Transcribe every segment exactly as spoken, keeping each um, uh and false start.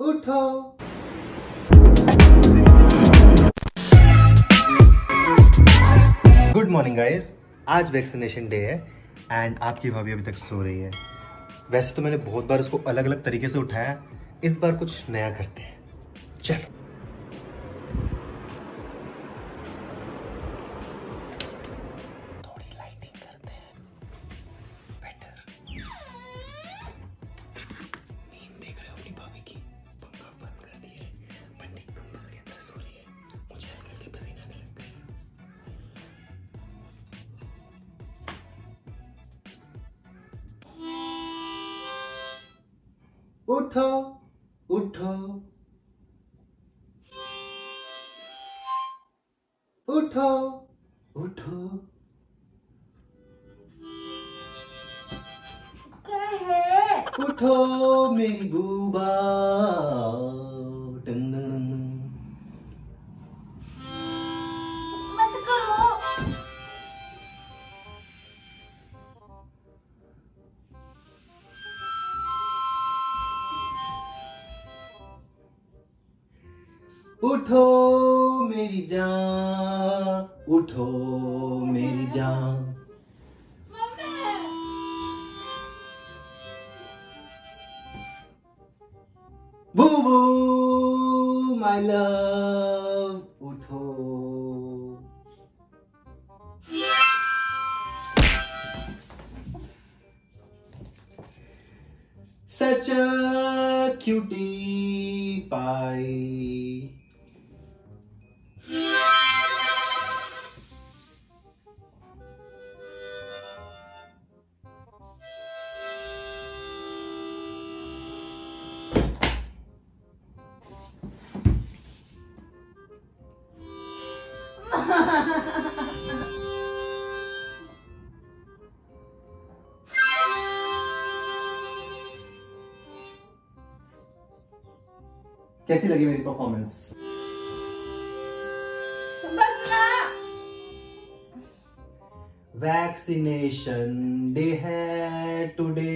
उठो। Good morning guys, आज vaccination day है एंड आपकी भाभी अभी तक सो रही है। वैसे तो मैंने बहुत बार उसको अलग अलग तरीके से उठाया, इस बार कुछ नया करते हैं, चलो। उठो उठो उठो उठो। क्या है? उठो मेरी बूबा। मत करो। उठो मेरी जान, उठो मेरी जान। बूबू माय लव, उठो। Such a cutie pie. कैसी लगी मेरी परफॉर्मेंस? बस ना। वैक्सीनेशन डे है टुडे,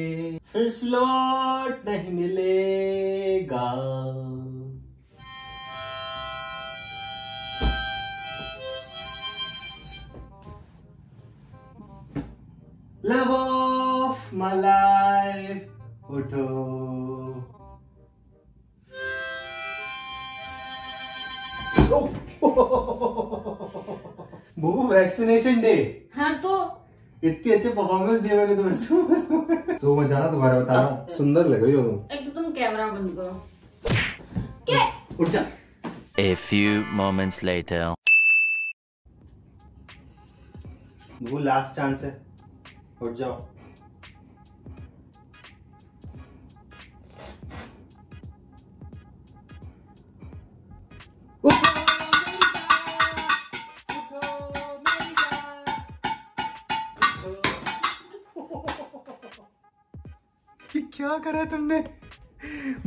फिर स्लॉट नहीं मिलेगा। Love of my life, उठो। बूबू वैक्सीनेशन डे। हाँ तो इतनी अच्छे परफॉर्मेंस दिए मैंने तुम्हें। सो मत जाना, दोबारा बता। सुंदर लग रही हो तुम। एक तो तुम कैमरा बंद करो। क्या? उठ जा। A few moments later. बूबू लास्ट चांस है, उठ जाओ। ये क्या करा है तुमने?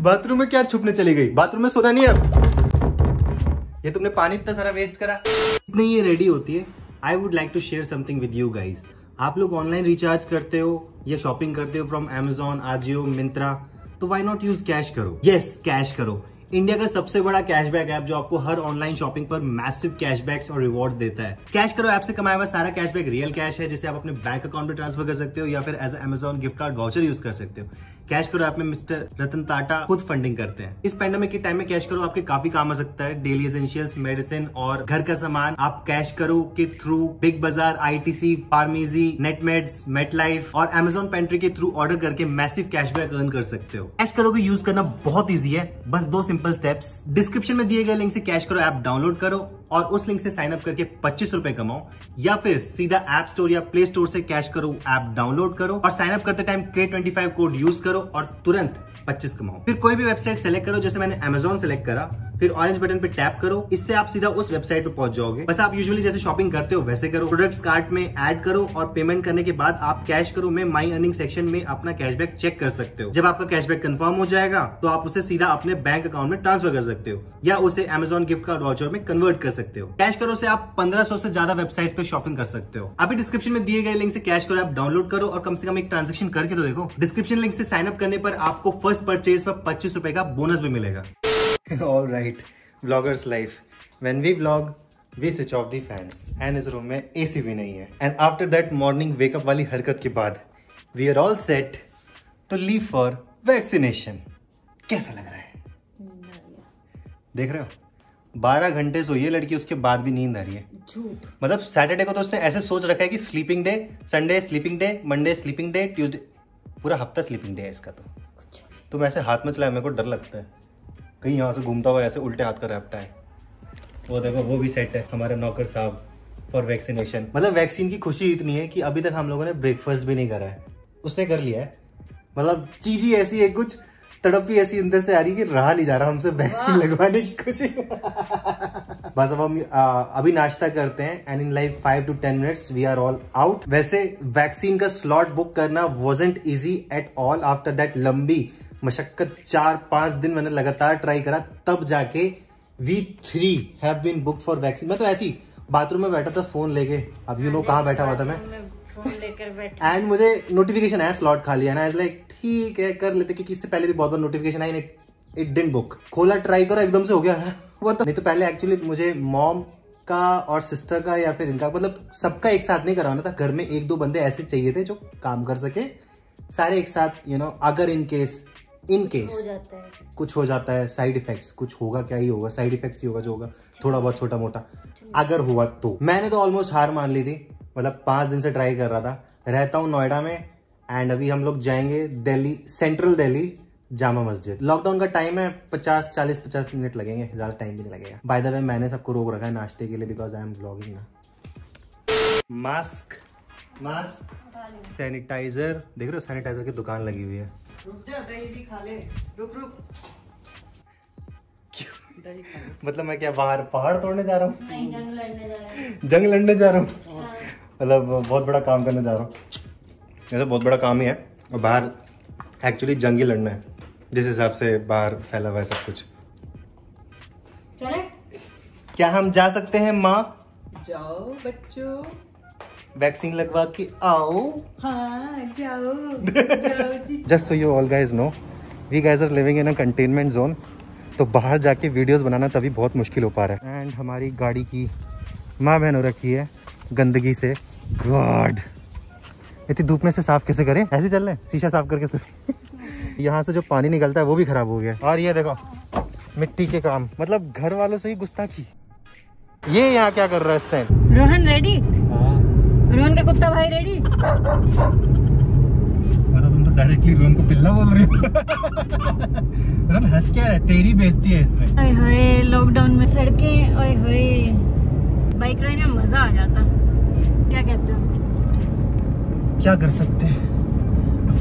बाथरूम में क्या छुपने चली गई? बाथरूम में सोना नहीं है अब। ये तुमने पानी इतना सारा वेस्ट करा। इतनी ही रेडी होती है। I would like to share something with you guys. आप लोग ऑनलाइन रिचार्ज करते हो या शॉपिंग करते हो फ्रॉम Amazon, आजियो, मिंत्रा, तो वाई नॉट यूज कैश करो। यस yes, कैश करो। इंडिया का सबसे बड़ा कैशबैक ऐप जो आपको हर ऑनलाइन शॉपिंग पर मैसिव कैशबैक्स और रिवॉर्ड्स देता है। कैश करो ऐप से कमाया हुआ सारा कैशबैक रियल कैश है, जिसे आप अपने बैंक अकाउंट में ट्रांसफर कर सकते हो या फिर as Amazon gift card voucher use कर सकते हो। कैश करो ऐप में मिस्टर रतन टाटा खुद फंडिंग करते हैं। इस पैंडेमिक के टाइम में कैश करो आपके काफी काम आ सकता है। डेली एसेंशियल्स, मेडिसिन और घर का सामान आप कैश करो के through big Bazaar, I T C, pharmacy, Netmeds, MetLife और Amazon पेंट्री के थ्रू ऑर्डर करके मैसिव कैशबैक अर्न कर सकते हो। कैश करो को यूज करना बहुत ईजी है, बस दो सिंपल स्टेप्स। डिस्क्रिप्शन में दिए गए लिंक से कैश करो ऐप डाउनलोड करो और उस लिंक से साइन अप करके पच्चीस रुपए कमाओ, या फिर सीधा ऐप स्टोर या प्ले स्टोर से कैश करो ऐप डाउनलोड करो और साइन अप करते टाइम क्रेड पच्चीस कोड यूज करो और तुरंत पच्चीस कमाओ। फिर कोई भी वेबसाइट सेलेक्ट करो, जैसे मैंने Amazon सेलेक्ट करा, फिर ऑरेंज बटन पे टैप करो, इससे आप सीधा उस वेबसाइट पे पहुंच जाओगे। बस आप यूजुअली जैसे शॉपिंग करते हो वैसे करो, प्रोडक्ट्स कार्ट में ऐड करो और पेमेंट करने के बाद आप कैश करो में माई अर्निंग सेक्शन में अपना कैशबैक चेक कर सकते हो। जब आपका कैशबैक कंफर्म हो जाएगा तो आप उसे सीधा अपने बैंक अकाउंट में ट्रांसफर कर सकते हो या उसे अमेजॉन गिफ्ट कार्ड वाउचर में कन्वर्ट कर सकते हो। कैश करो से आप पंद्रह सौ से ज्यादा वेबसाइट पे शॉपिंग कर सकते हो। अभी डिस्क्रिप्शन में दिए गए लिंक से कैश करो ऐप डाउनलोड करो और कम से कम एक ट्रांजेक्शन करके तो देखो। डिस्क्रिप्शन लिंक से साइन अप करने पर आपको फर्स्ट परचेज पर पच्चीस रुपए का बोनस भी मिलेगा। All right, vloggers life. When we vlog, we switch off the fans. And इस रूम में एसी भी नहीं है। And after that morning wake up वाली हरकत के बाद, we are all set to leave for vaccination. कैसा लग रहा है? देख रहे हो? बारह घंटे सोई है लड़की, उसके बाद भी नींद आ रही है। झूठ। मतलब सैटरडे को तो उसने ऐसे सोच रखा है कि sleeping day, Sunday sleeping day, Monday sleeping day, Tuesday, पूरा हफ्ता स्लीपिंग डे है इसका तो। तुम ऐसे हाथ में चलाए, मेरे को डर लगता है कहीं यहाँ से घूमता हुआ ऐसे उल्टे हाथ का रैपटा है। वो देखो वो भी सेट है हमारे नौकर साहब फॉर वैक्सीनेशन। मतलब वैक्सीन की खुशी इतनी है कि अभी तक हम लोगों ने ब्रेकफास्ट भी नहीं करा है, उसने कर लिया है। मतलब चीज ही ऐसी है, कुछ तड़प भी ऐसी अंदर से आ रही है कि रहा नहीं जा रहा हमसे वैक्सीन लगवाने की खुशी। बस अब हम आ, अभी नाश्ता करते हैं and in like five to ten minutes we are all out. वैसे वैक्सीन का स्लॉट बुक करना wasn't easy at all. After that लंबी मशक्कत चार पांच दिन मैंने लगातार ट्राई करा, तब जाके we three have been book for vaccine. मैं तो ऐसे ही बाथरूम में बैठा था फोन लेके, अब यू नो कहाँ बैठा हुआ था मैं, एंड मुझे नोटिफिकेशन आया स्लॉट खाली है ना, इज लाइक ठीक है कर लेते, क्योंकि इससे पहले भी बहुत बार notification I it didn't book. खोला ट्राई करो एकदम से हो गया है वो तो। नहीं तो पहले एक्चुअली मुझे मॉम का और सिस्टर का या फिर इनका मतलब सबका एक साथ नहीं करवाना था, घर में एक दो बंदे ऐसे चाहिए थे जो काम कर सके सारे एक साथ, यू नो अगर इन केस इन केस कुछ हो जाता है, साइड इफेक्ट्स कुछ होगा क्या ही होगा, साइड इफेक्ट्स ही होगा जो होगा थोड़ा बहुत छोटा मोटा अगर हुआ तो। मैंने तो ऑलमोस्ट हार मान ली थी, मतलब पाँच दिन से ट्राई कर रहा था। रहता हूँ नोएडा में एंड अभी हम लोग जाएंगे दिल्ली, सेंट्रल दिल्ली जामा मस्जिद। लॉकडाउन का टाइम है, पचास चालीस पचास मिनट लगेंगे, ज़्यादा टाइम भी नहीं लगेगा। बाय द वे मैंने सबको रोक रखा है नाश्ते के लिए बिकॉज आई एम व्लॉगिंग ना। मास्क मास्क सैनिटाइजर, देख रहे हो सैनिटाइजर की दुकान लगी हुई है। रुक जा दही भी खा ले, रुक रुक क्यों दही खा ले? मतलब मैं क्या बाहर पहाड़ तोड़ने जा रहा हूँ? नहीं, जंग लड़ने जा रहा हूँ। जंग लड़ने जा रहा हूँ मतलब बहुत बड़ा काम करने जा रहा हूँ। ये तो बहुत बड़ा काम ही है और बाहर एक्चुअली जंग ही लड़ना है जिस हिसाब से बाहर फैला हुआ है सब कुछ। चले क्या हम जा सकते हैं माँ? जाओ बच्चों वैक्सीन लगवा के आओ। हाँ जाओ जाओ जी। Just so you all guys know we guys are living in a containment zone, तो बाहर जाके वीडियोस बनाना तभी बहुत मुश्किल हो पा रहा है। एंड हमारी गाड़ी की माँ बहन हो रखी है गंदगी से। गॉड इतनी धूप में से साफ कैसे करें? ऐसे चल रहे शीशा साफ करके सिर्फ यहाँ से जो पानी निकलता है वो भी खराब हो गया। और ये देखो मिट्टी के काम, मतलब घर वालों से ही गुस्ताखी। ये यहाँ क्या कर रहा है इस टाइम? रोहन रेडी, रोहन का कुत्ता भाई रेडी। तुम तो डायरेक्टली रोहन को पिल्ला बोल रही हो। रोहन हंस क्या रहा है? तेरी बेइज्जती है इसमें। ओए होए लॉकडाउन में सड़कें, ओए होए बाइक राइड में मजा आ जाता। क्या कहते हो? क्या कर सकते हैं,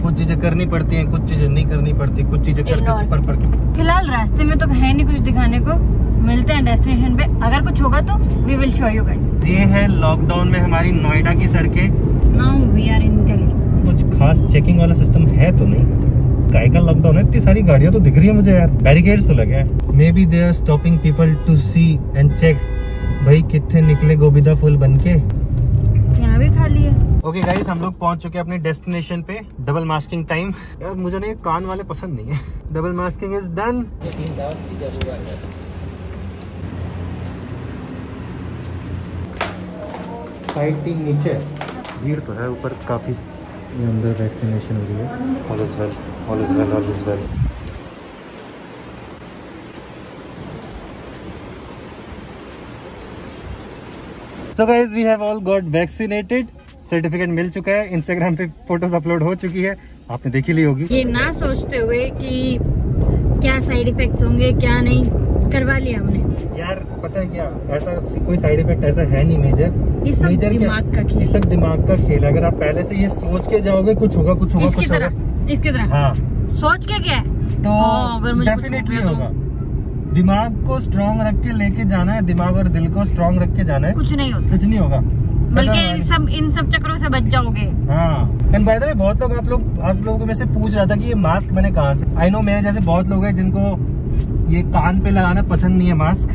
कुछ चीजें करनी पड़ती हैं, कुछ चीजें नहीं करनी पड़ती, कुछ चीजें करके पर पर के। फिलहाल रास्ते में तो है नहीं कुछ दिखाने को, मिलते हैं डेस्टिनेशन पे, अगर कुछ होगा तो we will show you guys. ये है लॉकडाउन में हमारी नोएडा की सड़कें। Now we are in Delhi. कुछ खास चेकिंग वाला सिस्टम है तो नहीं, काहे का लॉकडाउन है, इतनी सारी गाड़ियां तो दिख रही है मुझे यार, बैरिकेड्स तो लगे हैं। Maybe they are stopping people to see and check भाई कितने निकले गोबिंदा फूल बन के। यहाँ भी खाली है। ओके okay गाइस हम लोग पहुंच चुके हैं अपने डेस्टिनेशन पे। डबल मास्किंग टाइम, यार मुझे ना ये कान वाले पसंद नहीं है। Double masking is done. Side तीन नीचे, भीड़ तो है ऊपर काफ़ी, ये अंदर वैक्सीनेशन हो रही है। All is well, all is well, all is well. So guys we have all got vaccinated, certificate मिल चुका है, इंस्टाग्राम पे फोटोज अपलोड हो चुकी है, आपने देखी ली होगी। ये ना सोचते हुए कि क्या साइड इफेक्ट्स होंगे क्या नहीं, करवा लिया हमने। यार पता है क्या, ऐसा कोई साइड इफेक्ट ऐसा है नहीं मेजर, इस सब दिमाग का खेल, इस सब दिमाग का खेल। अगर आप पहले से ये सोच के जाओगे कुछ होगा कुछ होगा कुछ होगा, इसकी तरह हाँ सोच के क्या है तो डेफिनेटली होगा, दिमाग को स्ट्रॉन्ग रख के लेके जाना है, दिमाग और दिल को स्ट्रॉन्ग रख के जाना है, कुछ नहीं होता, कुछ नहीं होगा, बल्कि इन सब इन सब चक्करों से बच जाओगे। हाँ एंड बाय द वे बहुत लोग आप लोग आप लोगों में से पूछ रहा था कि ये मास्क मैंने कहाँ से, आई नो मेरे जैसे बहुत लोग हैं जिनको ये कान पे लगाना पसंद नहीं है मास्क,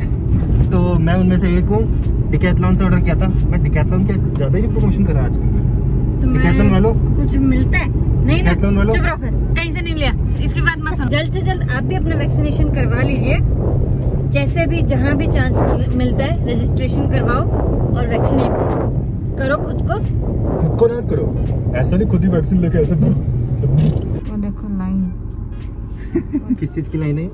तो मैं उनमें से एक हूँ। डिकैथलॉन से ऑर्डर किया था, मैं डिकैथलॉन क्या ज्यादा ही प्रमोशन कर रहा आजकल, डिकैथलॉन वालों कुछ मिलता है नहीं ना, कहीं से नहीं लिया। इसके बाद मत सुनो, जल्द से जल्द आप भी अपना वैक्सीनेशन करवा लीजिए, जैसे भी जहाँ भी चांस मिलता है रजिस्ट्रेशन करवाओ और वैक्सीनेट करो खुद को, खुद को ना करो, ऐसा नहीं खुद ही वैक्सीन लेके ऐसे वो देखो लाइन किस चीज की लाइन है,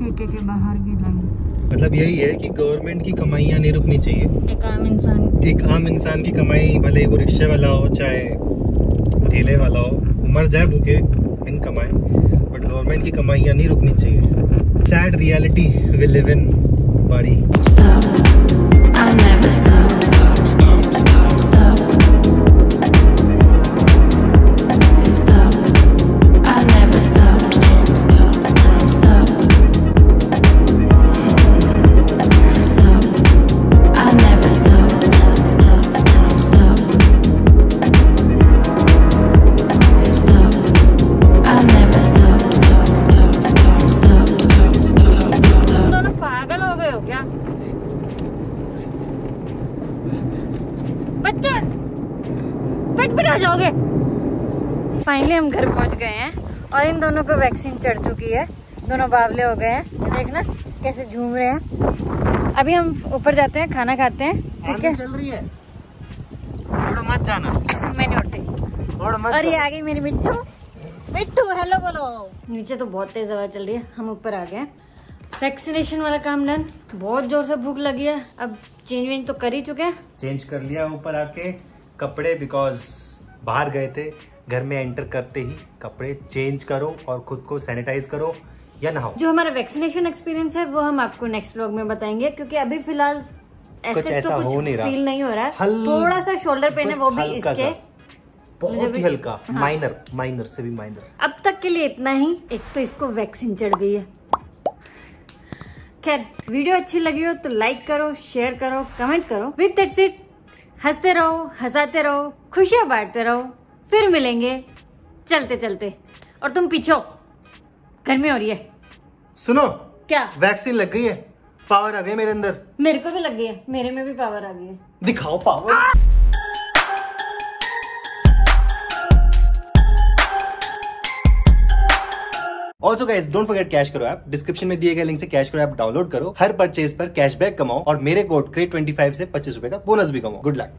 ठेके के बाहर की लाइन। मतलब यही है कि गवर्नमेंट की कमाइयाँ नहीं रुकनी चाहिए, एक आम इंसान एक आम इंसान की कमाई, भले वो रिक्शे वाला हो चाहे ठेले वाला हो, मर जाए भूखे इन कमाएं, बट गवर्नमेंट की कमाइयाँ नहीं रुकनी चाहिए। Sad reality we live in बाड़ी। फाइनली हम घर पहुंच गए हैं और इन दोनों को वैक्सीन चढ़ चुकी है, दोनों बावले हो गए हैं, ये देखना कैसे झूम रहे हैं। अभी हम ऊपर जाते हैं, खाना खाते हैं, ठीक है? चल रही है, उड़ मत जाना, मैं नहीं उठती, उड़ मत। और ये आ गई मेरी मिट्टू, मिट्टू हेलो बोलो। नीचे तो बहुत तेज हवा चल रही है, हम ऊपर आ गए हैं, वैक्सीनेशन वाला काम डन। बहुत जोर से भूख लगी है, अब चेंज वेंज तो कर ही चुके हैं, चेंज कर लिया ऊपर आके कपड़े, बिकॉज बाहर गए थे, घर में एंटर करते ही कपड़े चेंज करो और खुद को सैनिटाइज करो या नहाओ। जो हमारा वैक्सीनेशन एक्सपीरियंस है वो हम आपको नेक्स्ट व्लॉग में बताएंगे, क्योंकि अभी फिलहाल ऐसे कुछ ऐसा हो नहीं रहा, फील नहीं हो रहा है, थोड़ा सा शोल्डर पेन है वो भी इसके बहुत ही हल्का, हाँ। माइनर माइनर से भी माइनर। अब तक के लिए इतना ही। एक तो इसको वैक्सीन चढ़ गई है। खैर वीडियो अच्छी लगी हो तो लाइक करो, शेयर करो, कमेंट करो। विद दैट्स इट, हंसते रहो, हंसाते रहो, खुशियाँ बांटते रहो, फिर मिलेंगे चलते चलते। और तुम पीछे हो, गर्मी हो रही है। सुनो क्या, वैक्सीन लग गई है, पावर आ गई मेरे अंदर, मेरे को भी लग गई है, मेरे में भी पावर आ गई है, दिखाओ पावर। आ! Also guys don't forget cash करो ऐप, डिस्क्रिप्शन में दिए गए लिंक से कैश करो ऐप डाउनलोड करो, हर परचेज पर कैशबैक कमाओ और मेरे कोड क्रेट ट्वेंटी फाइव से पच्चीस रुपए का बोनस भी कमाओ। Good luck.